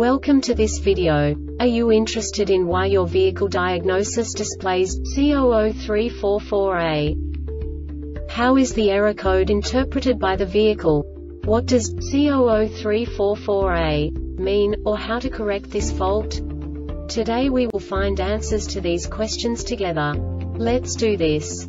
Welcome to this video. Are you interested in why your vehicle diagnosis displays C0034-4A? How is the error code interpreted by the vehicle? What does C0034-4A mean, or how to correct this fault? Today we will find answers to these questions together. Let's do this.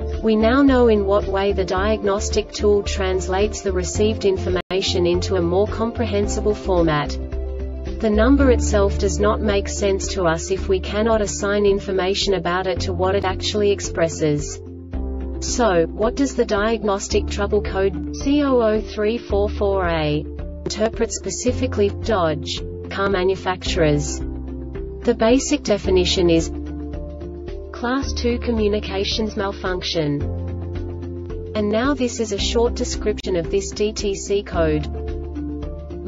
We now know in what way the diagnostic tool translates the received information into a more comprehensible format. The number itself does not make sense to us if we cannot assign information about it to what it actually expresses. So, what does the diagnostic trouble code C0034-4A interpret specifically for Dodge car manufacturers? The basic definition is Class 2 communications malfunction. And now this is a short description of this DTC code.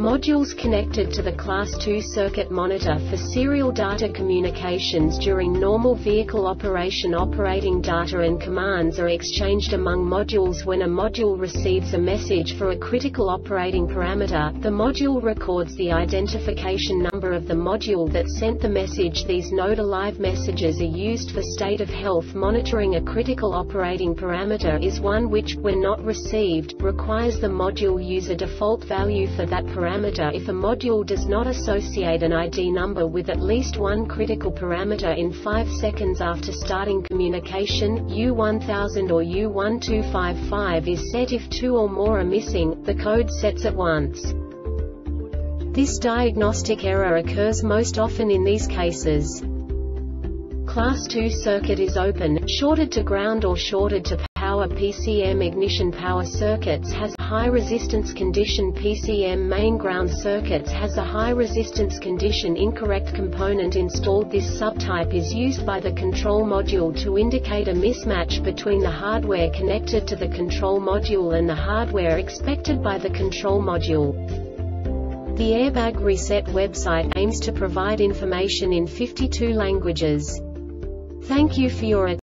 Modules connected to the Class 2 circuit monitor for serial data communications during normal vehicle operation. Operating data and commands are exchanged among modules. When a module receives a message for a critical operating parameter, the module records the identification number of the module that sent the message. These node-alive messages are used for state of health monitoring. A critical operating parameter is one which, when not received, requires the module use a default value for that parameter. If a module does not associate an ID number with at least one critical parameter in 5 seconds after starting communication, U1000 or U1255 is set. If 2 or more are missing, the code sets at once. This diagnostic error occurs most often in these cases. Class 2 circuit is open, shorted to ground or shorted to power. PCM ignition power circuits has high resistance condition. PCM main ground circuits has a high resistance condition. Incorrect component installed. This subtype is used by the control module to indicate a mismatch between the hardware connected to the control module and the hardware expected by the control module. The Airbag Reset website aims to provide information in 52 languages. Thank you for your attention.